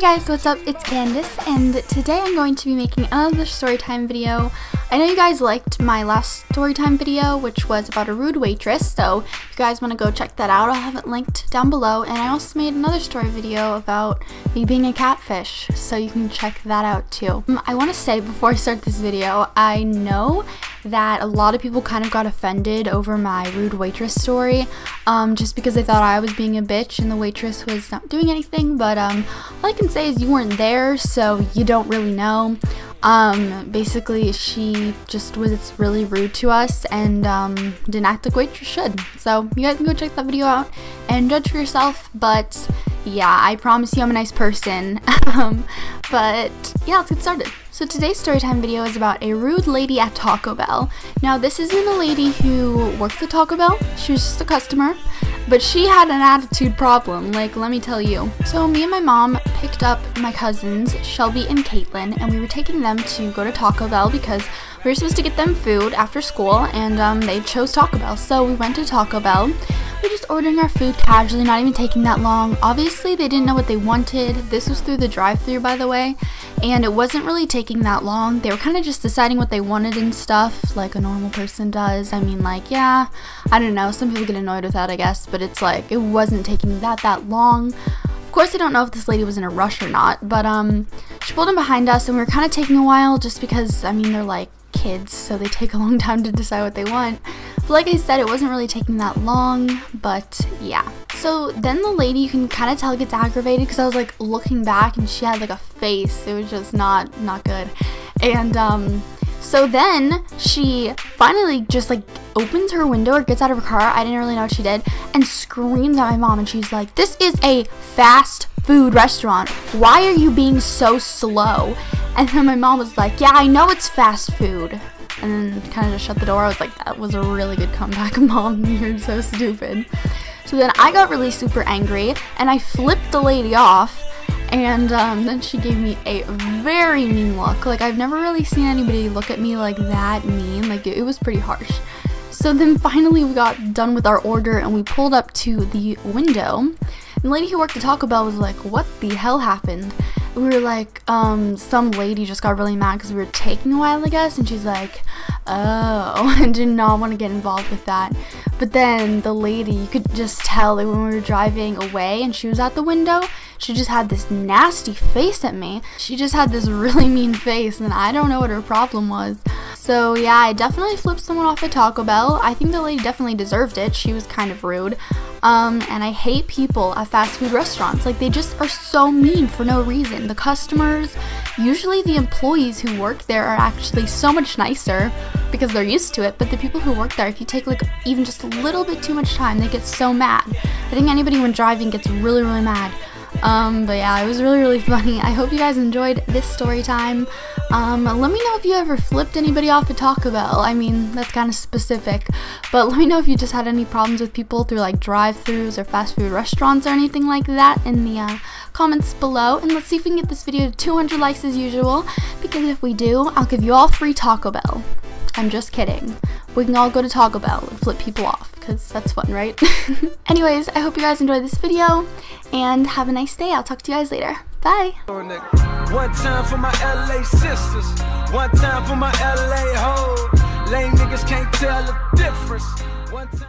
Hey guys, what's up? It's Candace, and today I'm going to be making another storytime video. I know you guys liked my last storytime video, which was about a rude waitress, so if you guys want to go check that out, I'll have it linked down below. And I also made another story video about me being a catfish, so you can check that out too. I want to say before I start this video, I know that a lot of people kind of got offended over my rude waitress story, just because they thought I was being a bitch and the waitress was not doing anything, but all I can say is you weren't there, so you don't really know. Basically she just was really rude to us and didn't act like a waitress should, so you guys can go check that video out and judge for yourself. But yeah, I promise you I'm a nice person. But yeah, let's get started. So today's storytime video is about a rude lady at Taco Bell. Now this isn't a lady who worked at Taco Bell, she was just a customer, but she had an attitude problem, like let me tell you. So me and my mom picked up my cousins, Shelby and Caitlyn, and we were taking them to go to Taco Bell because we were supposed to get them food after school, and they chose Taco Bell. So we went to Taco Bell. We're just ordering our food casually, not even taking that long. Obviously they didn't know what they wanted. This was through the drive-thru, by the way, and it wasn't really taking that long. They were kind of just deciding what they wanted and stuff, like a normal person does. I mean, like, yeah, I don't know, some people get annoyed with that, I guess, but it's like it wasn't taking that long. Of course I don't know if this lady was in a rush or not, but she pulled in behind us and we were kind of taking a while, just because, I mean, they're like kids, so they take a long time to decide what they want. But like I said, it wasn't really taking that long, but yeah. So then the lady, you can kind of tell, gets aggravated, because I was like looking back and she had like a face. It was just not good. And so then she finally just like opens her window or gets out of her car, I didn't really know what she did, and screams at my mom, and she's like, "This is a fast food restaurant. Why are you being so slow?" And then my mom was like, "Yeah, I know it's fast food." And then kind of just shut the door. I was like, that was a really good comeback, Mom. You're so stupid. So then I got really super angry and I flipped the lady off. And then she gave me a very mean look. Like, I've never really seen anybody look at me like that mean. Like, it was pretty harsh. So then finally we got done with our order and we pulled up to the window. And the lady who worked at Taco Bell was like, "What the hell happened?" We were like, some lady just got really mad because we were taking a while, I guess, and she's like, "Oh," and did not want to get involved with that. But then the lady, you could just tell, like, when we were driving away and she was at the window, she just had this nasty face at me. She just had this really mean face, and I don't know what her problem was. So yeah, I definitely flipped someone off at Taco Bell. I think the lady definitely deserved it. She was kind of rude. And I hate people at fast food restaurants. Like, they just are so mean for no reason. The customers, usually the employees who work there, are actually so much nicer because they're used to it, but the people who work there, if you take like even just a little bit too much time, they get so mad. I think anybody when driving gets really mad. But yeah, it was really funny. I hope you guys enjoyed this story time. Let me know if you ever flipped anybody off at Taco Bell. I mean, that's kind of specific, but let me know if you just had any problems with people through like drive-thrus or fast food restaurants or anything like that in the comments below. And let's see if we can get this video to 200 likes as usual, because if we do, I'll give you all free Taco Bell. I'm just kidding. We can all go to Taco Bell and flip people off, because that's fun, right? Anyways, I hope you guys enjoyed this video and have a nice day. I'll talk to you guys later. Bye. One time for my LA sisters, one time for my LA hoes. Lame niggas can't tell the difference. One time